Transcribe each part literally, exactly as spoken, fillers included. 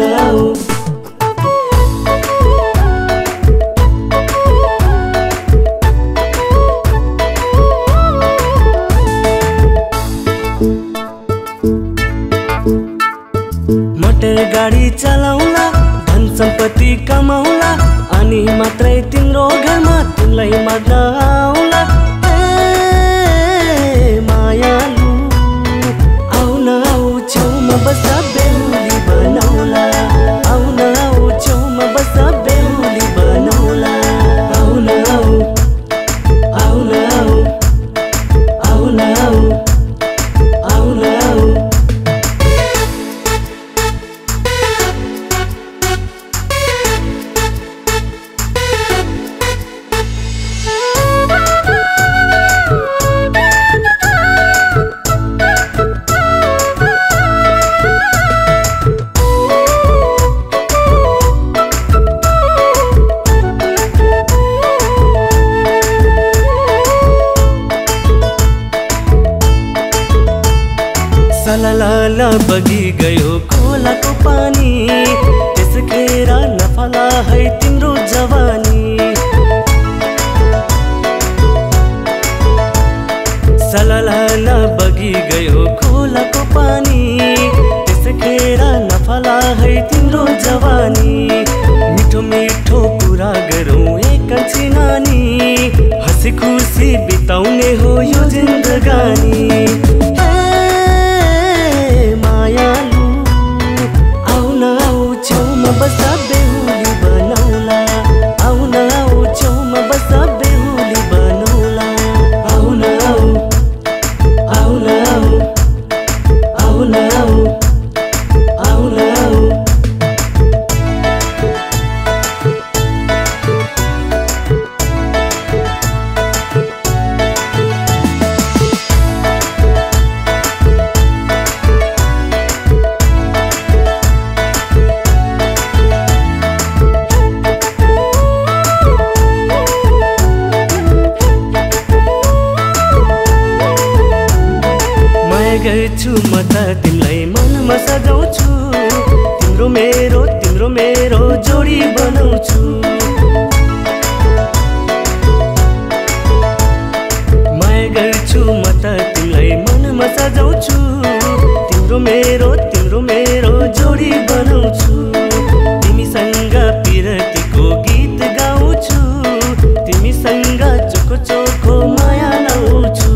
लाओ। मोटर गाड़ी चलाउला, धन सम्पत्ति कमाउला, अनि मात्रै तिम्रो घरमा तिमीलाई मनाउला। ए मायालु आउ न आउ छेउमा बस बेहुली बनाउला, आउ न आउ छेउमा बस बेहुली बनाउला। आउ न आउ, आउ न आउ, आउ न आउ, आउ न आउ। सललाला बगी गयो खोला को पानी, त्यसखेर नफला है तिम्रो जवानी। सललाला बगी गयो खोला को पानी, त्यसखेर नफला है तिम्रो जवानी। मिठो मिठो कुरा गरौं एकछि नानी, हँसी खुसी बिताउने हो यो जिन्दगानी। गएछु म त तिमीलाई मनमा सजाउँछु, तिम्रो मेरो तिम्रो मेरो जोडी बनाउँछु। म गएछु म त तिमीलाई मनमा सजाउँछु, तिम्रो मेरो तिम्रो मेरो जोडी बनाउँछु। तिमीसँग पिरतीको गीत गाउँछु, तिमीसँग चोखो चोखो माया लाउँछु।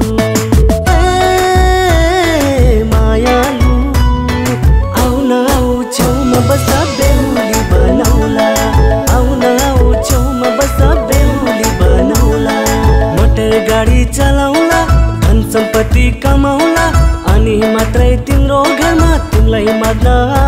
गाडी चलाउला, धन सम्पत्ति कमाउला, अनि मात्रै तिम्रो घरमा तिमीलाई मनाउला।